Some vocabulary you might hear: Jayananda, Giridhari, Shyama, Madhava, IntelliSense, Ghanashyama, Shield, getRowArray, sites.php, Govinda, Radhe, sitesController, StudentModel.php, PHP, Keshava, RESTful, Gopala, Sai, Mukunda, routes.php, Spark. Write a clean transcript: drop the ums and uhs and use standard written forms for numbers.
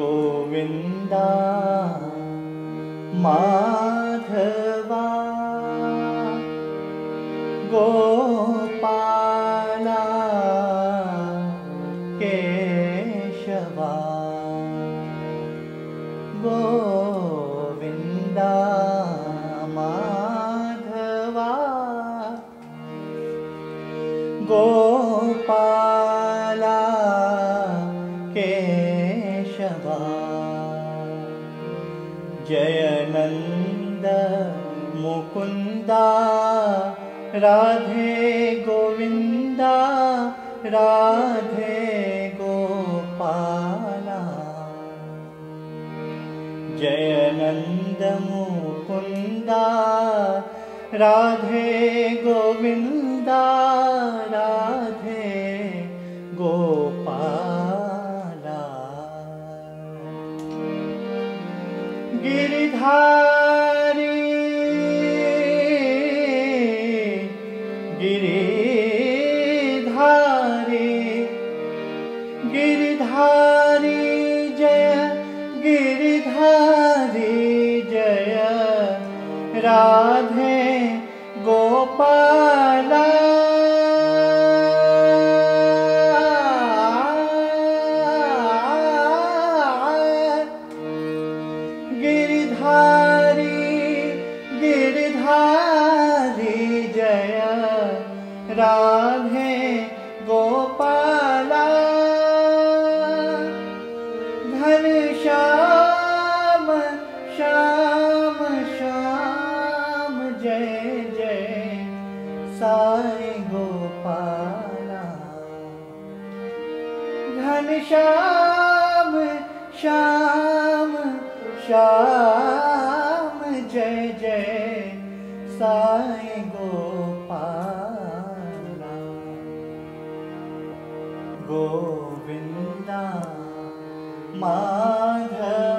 Govinda Madhava Gopala Keshava Govinda Madhava Gopala Keshava Jayananda Mukunda Radhe Govinda Radhe Gopala Jayananda Mukunda Radhe Govinda Radhe Gopala Giridhari Jaya Radhe Gopala Giridhari Jaya Radhe Gopala Ghanashyama Shama Shama Jai Jai Sai Gopala Ghanashyama Shama Shama Jai Jai Sai Gopala Govinda Madhava